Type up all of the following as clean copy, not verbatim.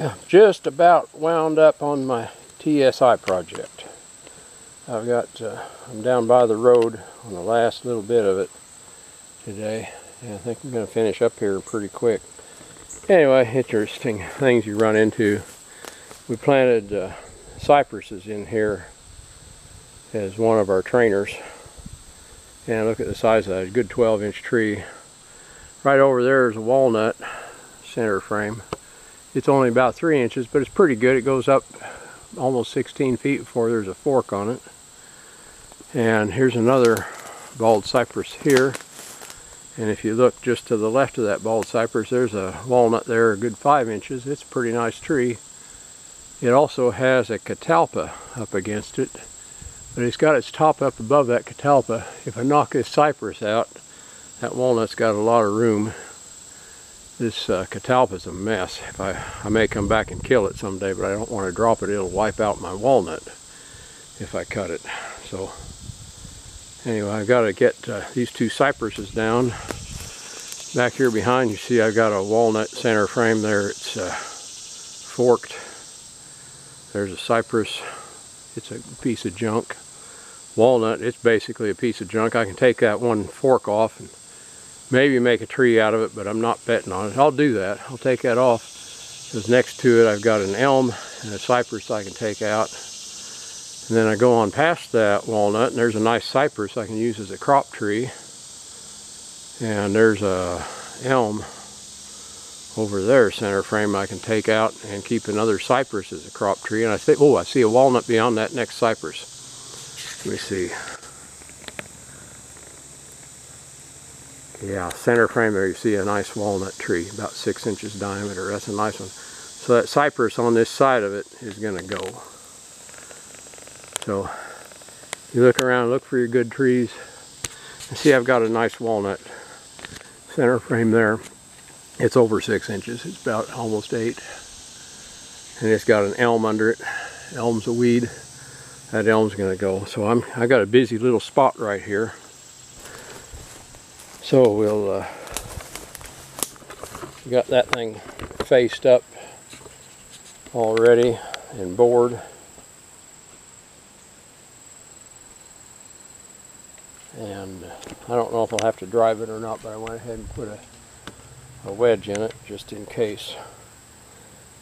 I've just about wound up on my TSI project. I've got, I'm down by the road on the last little bit of it today, and I think I'm going to finish up here pretty quick. Anyway, interesting things you run into. We planted cypresses in here as one of our trainers, and look at the size of that. It's a good 12-inch tree. Right over there is a walnut center frame. It's only about 3 inches, but it's pretty good. It goes up almost 16 feet before there's a fork on it. And here's another bald cypress here. And if you look just to the left of that bald cypress, there's a walnut there, a good 5 inches. It's a pretty nice tree. It also has a catalpa up against it, but it's got its top up above that catalpa. If I knock this cypress out, that walnut's got a lot of room. This catalpa's a mess. If I may come back and kill it someday, but I don't want to drop it. It'll wipe out my walnut if I cut it. So anyway, I've got to get these two cypresses down. Back here behind, you see I've got a walnut center frame there. It's forked. There's a cypress. It's a piece of junk. Walnut, it's basically a piece of junk. I can take that one fork off and maybe make a tree out of it, but I'm not betting on it. I'll do that. I'll take that off, because next to it I've got an elm and a cypress I can take out. And then I go on past that walnut, and there's a nice cypress I can use as a crop tree. And there's a elm over there, center frame, I can take out and keep another cypress as a crop tree. And I think, oh, I see a walnut beyond that next cypress. Let me see. Yeah, center frame there, you see a nice walnut tree, about 6 inches diameter. That's a nice one. So that cypress on this side of it is going to go. So you look around, look for your good trees. And see, I've got a nice walnut center frame there. It's over 6 inches. It's about almost 8. And it's got an elm under it. Elm's a weed. That elm's going to go. So I got a busy little spot right here. So we'll got that thing faced up already and bored. And I don't know if I'll have to drive it or not, but I went ahead and put a wedge in it just in case.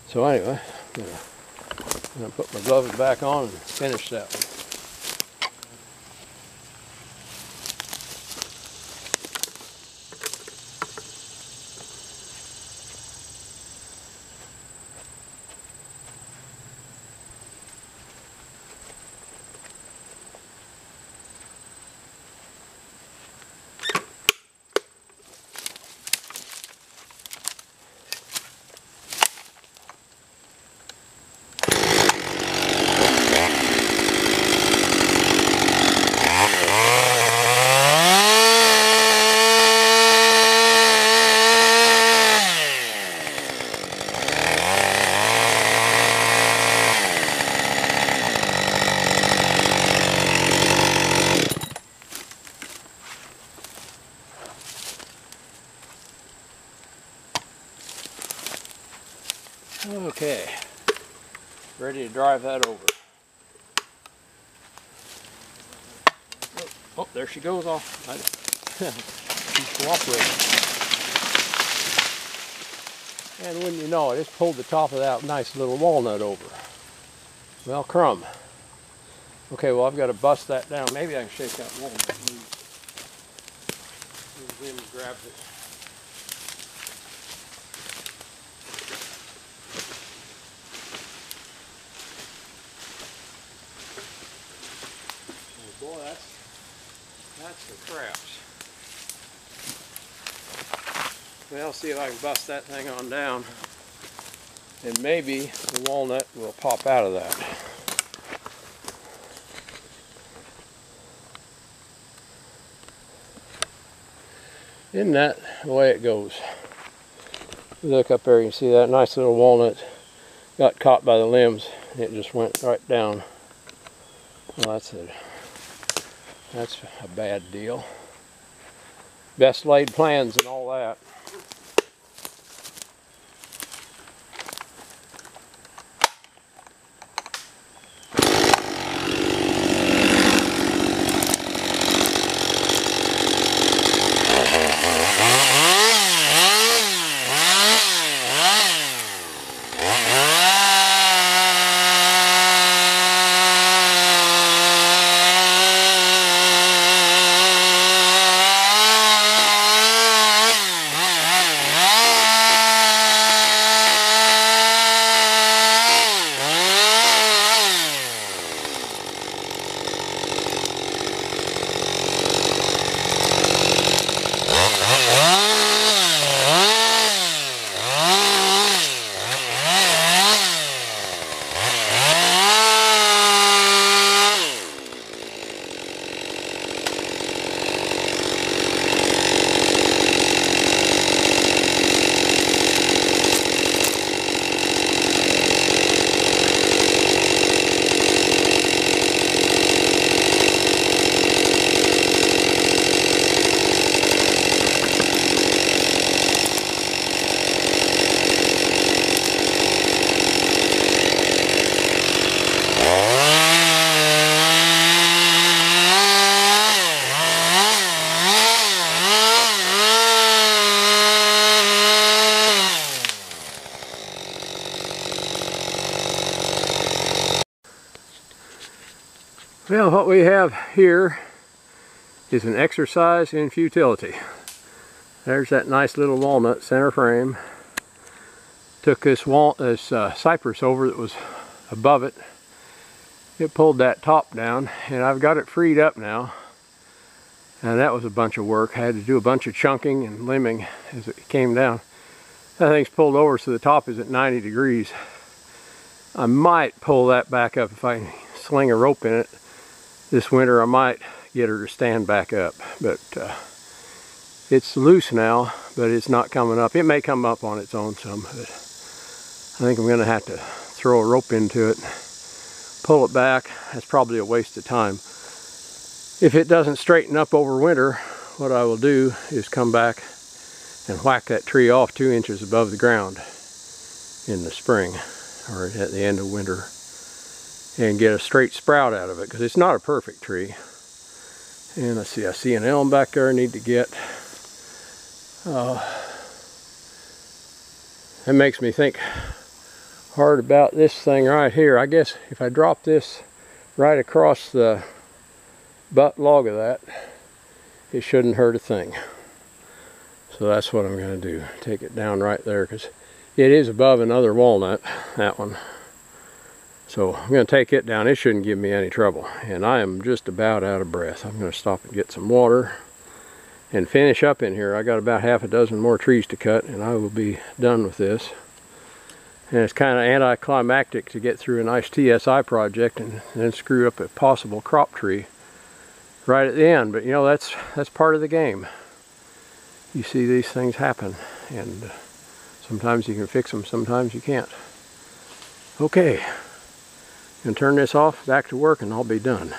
So anyway, I'm going to put my gloves back on and finish that one. Okay, ready to drive that over. Oh, there she goes off. She's cooperating. And wouldn't you know it, it's pulled the top of that nice little walnut over. Well, crumb. Okay, well, I've got to bust that down. Maybe I can shake that walnut. Jim grabs it. Boy, that's the craps. Well, see if I can bust that thing on down, and maybe the walnut will pop out of that. Isn't that the way it goes? Look up there, you can see that nice little walnut got caught by the limbs, and it just went right down. Well, that's it. That's a bad deal. Best laid plans and all that. Well, what we have here is an exercise in futility. There's that nice little walnut center frame. Took this cypress over that was above it. It pulled that top down, and I've got it freed up now. And that was a bunch of work. I had to do a bunch of chunking and limbing as it came down. That thing's pulled over, so the top is at 90 degrees. I might pull that back up if I can sling a rope in it. This winter I might get her to stand back up, but it's loose now, but it's not coming up. It may come up on its own some, but I think I'm going to have to throw a rope into it, pull it back. That's probably a waste of time. If it doesn't straighten up over winter, what I will do is come back and whack that tree off 2 inches above the ground in the spring or at the end of winter and get a straight sprout out of it, because it's not a perfect tree. And let's see, I see an elm back there I need to get. That makes me think hard about this thing right here. I guess if I drop this right across the butt log of that, it shouldn't hurt a thing. So that's what I'm going to do. Take it down right there, because it is above another walnut, that one. So I'm going to take it down. It shouldn't give me any trouble. And I am just about out of breath. I'm going to stop and get some water and finish up in here. I got about half a dozen more trees to cut, and I will be done with this. And it's kind of anticlimactic to get through a nice TSI project and then screw up a possible crop tree right at the end. But you know, that's part of the game. You see these things happen, and sometimes you can fix them, sometimes you can't. Okay. And turn this off, back to work, and I'll be done.